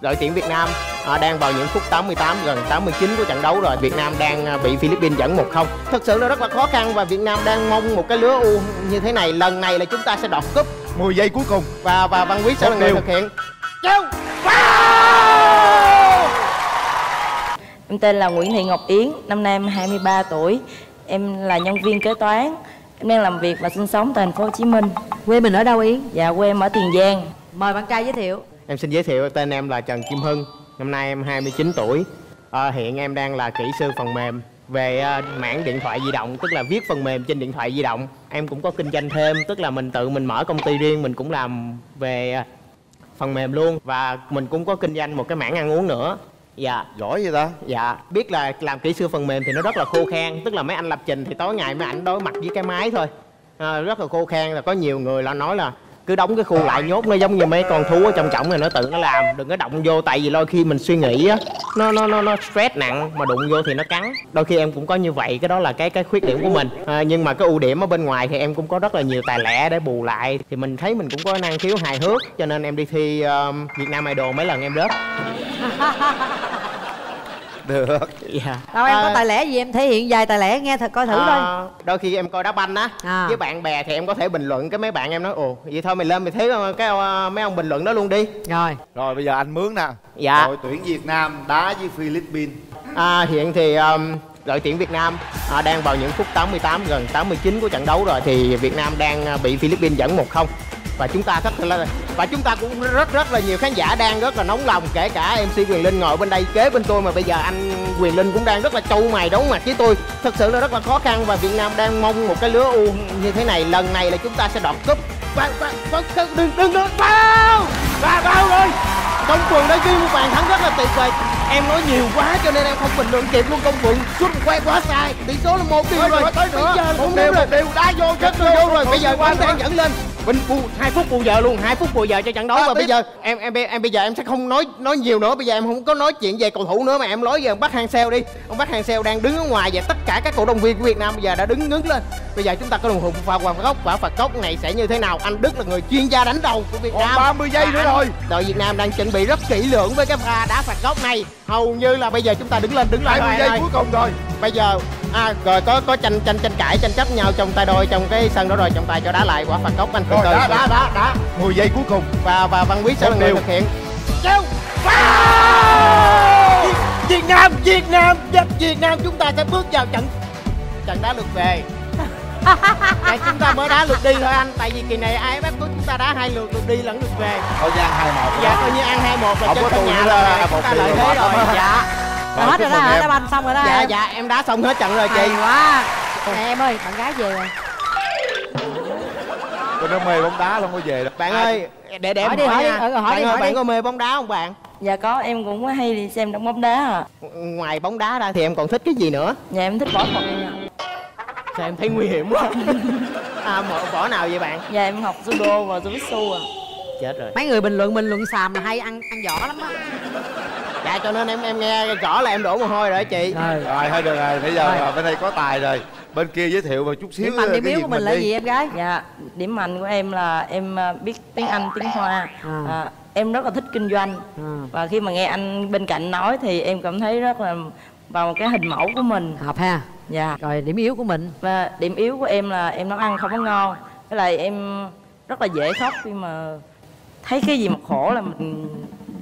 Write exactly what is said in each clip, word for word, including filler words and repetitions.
Đội tuyển Việt Nam đang vào những phút tám mươi tám, gần tám mươi chín của trận đấu rồi. Việt Nam đang bị Philippines dẫn một không. Thật sự là rất là khó khăn và Việt Nam đang mong một cái lứa U như thế này. Lần này là chúng ta sẽ đoạt cúp. mười giây cuối cùng và và Văn Quý sẽ là người thực hiện. Châu! Em tên là Nguyễn Thị Ngọc Yến, năm nay em hai mươi ba tuổi. Em là nhân viên kế toán. Em đang làm việc và sinh sống tại thành phố Hồ Chí Minh. Quê mình ở đâu Yến? Dạ quê em ở Tiền Giang. Mời bạn trai giới thiệu. Em xin giới thiệu tên em là Trần Kim Hưng. Năm nay em hai mươi chín tuổi. À, hiện em đang là kỹ sư phần mềm về uh, mảng điện thoại di động, tức là viết phần mềm trên điện thoại di động. Em cũng có kinh doanh thêm, tức là mình tự mình mở công ty riêng, mình cũng làm về uh, phần mềm luôn. Và mình cũng có kinh doanh một cái mảng ăn uống nữa. Dạ. Giỏi vậy ta? Dạ. Biết là làm kỹ sư phần mềm thì nó rất là khô khan, tức là mấy anh lập trình thì tối ngày mấy ảnh đối mặt với cái máy thôi, à, rất là khô khan. Là có nhiều người là nói là cứ đóng cái khu lại nhốt nó giống như mấy con thú ở trong cổng này, nó tự nó làm, đừng có động vô, tại vì đôi khi mình suy nghĩ á, nó nó nó nó stress nặng mà đụng vô thì nó cắn. Đôi khi em cũng có như vậy, cái đó là cái cái khuyết điểm của mình. À, nhưng mà cái ưu điểm ở bên ngoài thì em cũng có rất là nhiều tài lẻ để bù lại, thì mình thấy mình cũng có năng khiếu hài hước, cho nên em đi thi uh, Việt Nam Idol mấy lần em rớt. Được. Dạ. Đâu em à, có tài lẻ gì em thể hiện vài tài lẻ nghe thật coi thử thôi. À, đôi khi em coi đá banh á à. với bạn bè thì em có thể bình luận, cái mấy bạn em nói ồ vậy thôi mình lên mình thấy cái mấy ông bình luận đó luôn đi. Rồi. Rồi bây giờ anh mướn nè. Dạ. Đội tuyển Việt Nam đá với Philippines. À, hiện thì um, đội tuyển Việt Nam à, đang vào những phút tám mươi tám, gần tám mươi chín của trận đấu rồi, thì Việt Nam đang bị Philippines dẫn một không. Và chúng ta rất là và chúng ta cũng rất rất là nhiều khán giả đang rất là nóng lòng, kể cả em xê Quyền Linh ngồi bên đây kế bên tôi, mà bây giờ anh Quyền Linh cũng đang rất là trâu mày đấu mặt với tôi. Thật sự là rất là khó khăn và Việt Nam đang mong một cái lứa U như thế này. Lần này là chúng ta sẽ đoạt cúp. Đừng đừng đừng bao và bao ơi, Công Phượng đã ghi một bàn thắng rất là tuyệt vời. Em nói nhiều quá cho nên em không bình luận kịp luôn. Công Phượng sút quay quá sai, tỷ số là một điều rồi, tới nữa một điều một điều đá vô chết vô rồi. Bây giờ anh đang dẫn lên mình hai phút bù giờ luôn, hai phút bù giờ cho trận đấu. Và bây giờ em em em bây giờ em sẽ không nói nói nhiều nữa. Bây giờ em không có nói chuyện về cầu thủ nữa mà em nói về ông Park Hang-seo đi. Ông Park Hang-seo đang đứng ở ngoài và tất cả các cổ động viên của Việt Nam bây giờ đã đứng ngước lên. Bây giờ chúng ta có đồng hồ pha qua góc, quả phạt góc này sẽ như thế nào? Anh Đức là người chuyên gia đánh đầu của Việt Nam. ba mươi giây nữa rồi. Đội Việt Nam đang chuẩn bị rất kỹ lưỡng với cái pha đá phạt góc này. Hầu như là bây giờ chúng ta đứng lên đứng lại. hai mươi giây cuối cùng rồi. Bây giờ à, rồi có có tranh tranh tranh cãi tranh chấp nhau trong tay đôi trong cái sân đó rồi, trọng tài cho đá lại quả phạt góc anh Phương. Rồi đá đá đá đá mười giây cuối cùng và và Văn Quý sẽ là người thực hiện. Châu Việt Nam Việt Nam Việt Nam chúng ta sẽ bước vào trận trận đá lượt về. Này, chúng ta mới đá lượt đi thôi anh, tại vì kỳ này a ép ép của chúng ta đá hai lượt, lượt đi lẫn lượt về. Thôi ăn hai một. Dạ coi như ăn hai một là trên nhà là chúng ta lợi thế rồi. Dạ. Rồi, hết rồi đó hả? Đá banh xong rồi đó. Dạ em. Dạ em đá xong hết trận rồi chị. Hay quá. Nè em ơi, bạn gái về rồi. Tụi nó mê bóng đá không có về đâu. Bạn à, ơi, để để hỏi em đi, hỏi đi, hỏi, hỏi bạn đi, ơi, hỏi bạn đi. Có mê bóng đá không bạn? Dạ có, em cũng hay đi xem đóng bóng đá à. Ngoài bóng đá ra thì em còn thích cái gì nữa? Dạ em thích võ thuật. Sao em thấy nguy hiểm quá. À võ nào vậy bạn? Dạ em học judo và jiu-jitsu à. Chết rồi. Mấy người bình luận bình luận xàm là hay ăn ăn võ lắm á. Dạ cho nên em em nghe rõ là em đổ mồ hôi rồi đó chị. Rồi, rồi thôi được rồi, bây giờ rồi. Bên đây có tài rồi. Bên kia giới thiệu một chút xíu. Điểm mạnh điểm yếu của mình là gì em gái? Dạ, điểm mạnh của em là em biết tiếng Anh, tiếng Hoa. À. À, em rất là thích kinh doanh. À. Và khi mà nghe anh bên cạnh nói thì em cảm thấy rất là vào cái hình mẫu của mình. Hợp ha. Dạ. Rồi điểm yếu của mình. Và điểm yếu của em là em nấu ăn không có ngon. Với lại em rất là dễ khóc khi mà thấy cái gì mà khổ là mình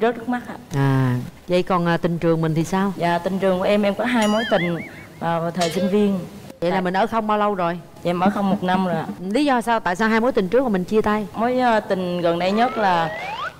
rớt nước mắt ạ. À. Vậy còn à, tình trường mình thì sao? Dạ tình trường của em em có hai mối tình vào thời sinh viên. Vậy là mình ở không bao lâu rồi? Dạ, em ở không một năm rồi ạ. Lý do sao? Tại sao hai mối tình trước mà mình chia tay? Mối uh, tình gần đây nhất là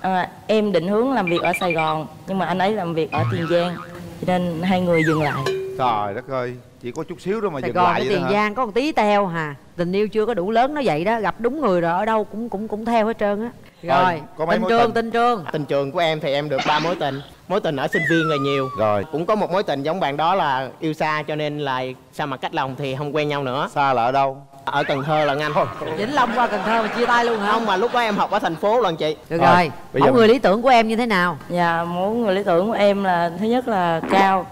à, em định hướng làm việc ở Sài Gòn nhưng mà anh ấy làm việc ở Tiền Giang, cho nên hai người dừng lại. Trời đất ơi, chỉ có chút xíu đó mà Sài dừng Gòn, lại. Sài Gòn Tiền Giang có một tí teo hà. Tình yêu chưa có đủ lớn nó vậy đó, gặp đúng người rồi ở đâu cũng cũng cũng theo hết trơn á. Rồi, rồi tình trường, tình. tình trường Tình trường của em thì em được ba mối tình. Mối tình ở sinh viên là nhiều. Rồi. Cũng có một mối tình giống bạn đó là yêu xa, cho nên là sao mà cách lòng thì không quen nhau nữa. Xa là ở đâu? Ở Cần Thơ là anh. Vĩnh Long qua Cần Thơ mà chia tay luôn hả? Không, mà lúc đó em học ở thành phố lần chị. Được rồi, rồi. Bây giờ... người lý tưởng của em như thế nào? Dạ, mẫu người lý tưởng của em là thứ nhất là cao,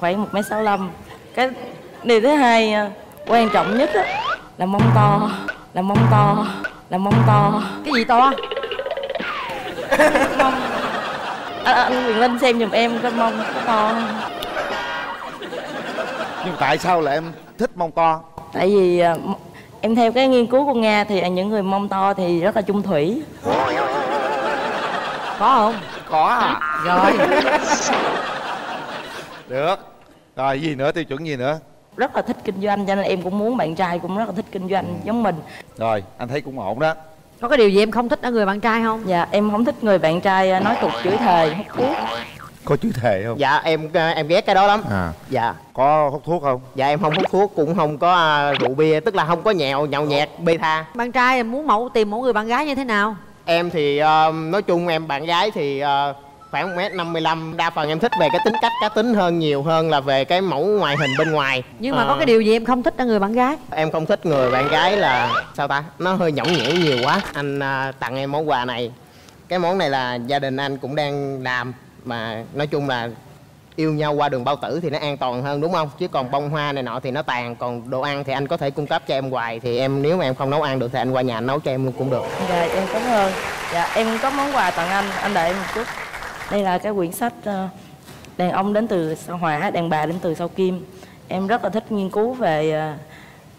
khoảng một mét sáu mươi lăm. Cái điều thứ hai quan trọng nhất đó, là mông to. Là mông to Là mông to Cái gì to? Mông à, anh Quyền Linh xem giùm em cái mông to. Nhưng tại sao lại em thích mông to? Tại vì em theo cái nghiên cứu của Nga thì những người mông to thì rất là chung thủy. Có không? Có à? Rồi. Được. Rồi gì nữa, tiêu chuẩn gì nữa? Rất là thích kinh doanh cho nên em cũng muốn bạn trai cũng rất là thích kinh doanh ừ. giống mình. Rồi, anh thấy cũng ổn đó. Có cái điều gì em không thích ở người bạn trai không? Dạ, em không thích người bạn trai nói tục, chửi thề, hút thuốc. Có chửi thề không? Dạ, em em ghét cái đó lắm. À. Dạ. Có hút thuốc không? Dạ, em không hút thuốc, cũng không có uh, rượu bia, tức là không có nhậu, nhậu nhẹt, bê tha. Bạn trai em muốn mẫu tìm mẫu người bạn gái như thế nào? Em thì uh, nói chung em bạn gái thì uh, khoảng một mét năm mươi lăm. Đa phần em thích về cái tính cách cá tính hơn, nhiều hơn là về cái mẫu ngoại hình bên ngoài. Nhưng mà à... có cái điều gì em không thích ở người bạn gái? Em không thích người bạn gái là sao ta? Nó hơi nhõng nhẽo nhiều quá. Anh uh, tặng em món quà này. Cái món này là gia đình anh cũng đang làm. Mà nói chung là yêu nhau qua đường bao tử thì nó an toàn hơn đúng không? Chứ còn bông hoa này nọ thì nó tàn. Còn đồ ăn thì anh có thể cung cấp cho em hoài. Thì em nếu mà em không nấu ăn được thì anh qua nhà anh nấu cho em luôn cũng được. Dạ em cảm ơn. Dạ em có món quà tặng anh, anh đợi em một chút. Đây là cái quyển sách Đàn ông đến từ sao hỏa, đàn bà đến từ sao kim. Em rất là thích nghiên cứu về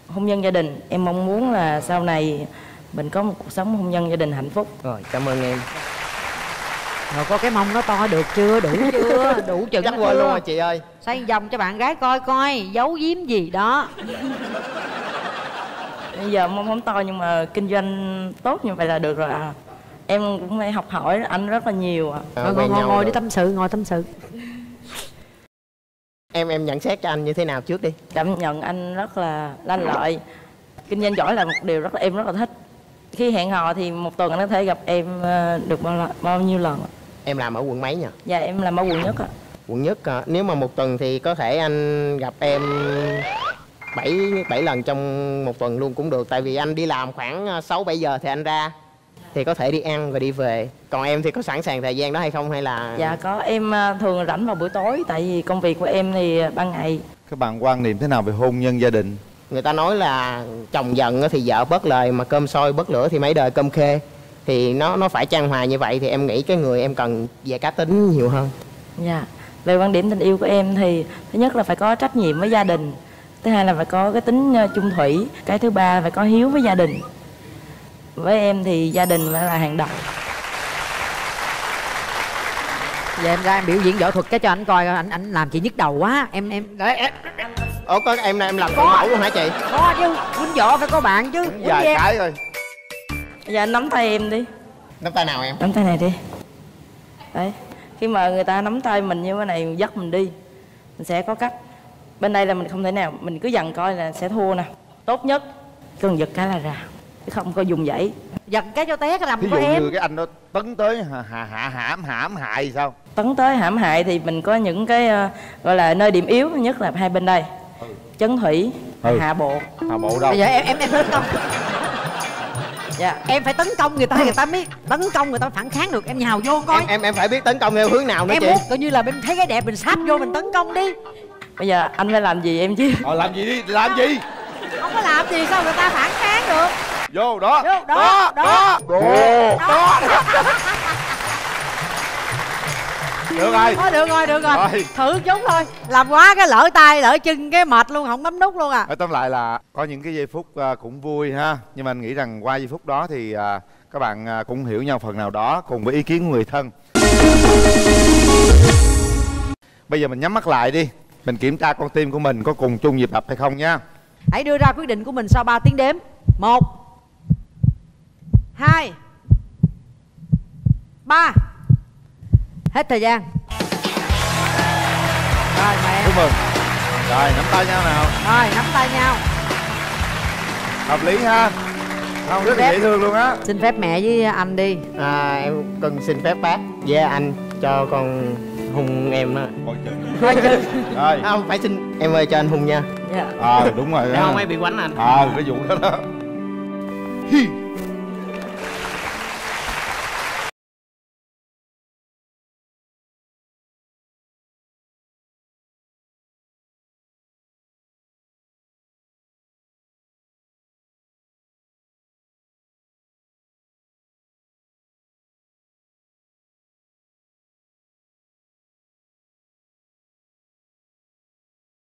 hôn nhân gia đình. Em mong muốn là sau này mình có một cuộc sống hôn nhân gia đình hạnh phúc. Rồi cảm ơn em. Rồi có cái mông nó to được chưa? Đủ chưa? Đủ chừng chắc quên luôn rồi chị ơi. Xây vòng cho bạn gái coi coi giấu giếm gì đó. Bây giờ mông không to nhưng mà kinh doanh tốt như vậy là được rồi à. Em cũng phải học hỏi anh rất là nhiều à. Rồi, ngồi ngồi, ngồi đi tâm sự, ngồi tâm sự. Em em nhận xét cho anh như thế nào trước đi? Cảm nhận anh rất là lanh lợi. Kinh doanh giỏi là một điều rất là em rất là thích. Khi hẹn hò thì một tuần anh có thể gặp em được bao, bao nhiêu lần? Em làm ở quận mấy nhỉ? Dạ em làm ở quận nhất ạ. Quận nhất à? Nếu mà một tuần thì có thể anh gặp em bảy lần trong một tuần luôn cũng được. Tại vì anh đi làm khoảng sáu bảy giờ thì anh ra. Thì có thể đi ăn và đi về. Còn em thì có sẵn sàng thời gian đó hay không hay là... Dạ có, em thường rảnh vào buổi tối. Tại vì công việc của em thì ban ngày. Các bạn quan niệm thế nào về hôn nhân gia đình? Người ta nói là chồng giận thì vợ bớt lời, mà cơm sôi bớt lửa thì mấy đời cơm khê. Thì nó nó phải chan hòa như vậy. Thì em nghĩ cái người em cần về cá tính nhiều hơn. Dạ. Về quan điểm tình yêu của em thì thứ nhất là phải có trách nhiệm với gia đình. Thứ hai là phải có cái tính chung thủy. Cái thứ ba là phải có hiếu với gia đình. Với em thì gia đình phải là hàng đầu. Giờ em ra em biểu diễn võ thuật cái cho anh coi, anh anh làm chị nhức đầu quá. Em em để em. Ủa có em này em làm phụ mẫu luôn hả chị? Có chứ, quýnh võ phải có bạn chứ. Dạ cái rồi. Giờ anh nắm tay em đi. Nắm tay nào em? Nắm tay này đi. Đấy. Khi mà người ta nắm tay mình như thế này dắt mình đi, mình sẽ có cách. Bên đây là mình không thể nào, mình cứ dằn coi là sẽ thua nè. Tốt nhất cần giật cái là ra. Không có dùng dãy. Giật cái cho té cái rầm của em. Ví dụ như cái anh đó tấn tới hạ hạ hãm hãm hại thì sao? Tấn tới hãm hại thì mình có những cái uh, gọi là nơi điểm yếu nhất là hai bên đây. Ừ. Chấn thủy, ừ. hạ bộ. Hạ bộ đâu? Bây giờ em em em tấn công. Dạ, em phải tấn công người ta, người ta mới tấn công, người ta phản kháng được. Em nhào vô coi. Em em, em phải biết tấn công theo hướng nào nữa em chị. Em muốn coi như là mình thấy cái đẹp mình sáp vô mình tấn công đi. Bây giờ anh phải làm gì em chứ? Ờ làm gì đi, làm gì? Không có làm gì sao người ta phản kháng được. Vô đó. Vô, đó, đó, đó, đó, đó, đó. Được rồi. Thôi được rồi, được rồi, rồi. Thử chúng thôi. Làm quá cái lỡ tay, lỡ chân cái mệt luôn, không bấm nút luôn à. Ở tóm lại là có những cái giây phút cũng vui ha. Nhưng mà anh nghĩ rằng qua giây phút đó thì các bạn cũng hiểu nhau phần nào đó cùng với ý kiến của người thân. Bây giờ mình nhắm mắt lại đi. Mình kiểm tra con tim của mình có cùng chung nhịp đập hay không nha. Hãy đưa ra quyết định của mình sau ba tiếng đếm. Một hai ba. Hết thời gian. Rồi mời em. Chúc mừng. Rồi nắm tay nhau nào. Rồi nắm tay nhau. Hợp lý ha. Không, rất dễ thương luôn á. Xin phép mẹ với anh đi. À em cần xin phép bác với yeah, anh cho con hung em á. Coi chừng. Rồi không phải xin. Em ơi cho anh hung nha. Dạ yeah. Ờ à, đúng rồi. Để không ai bị quánh anh. Ờ à, cái vụ đó đó. Hì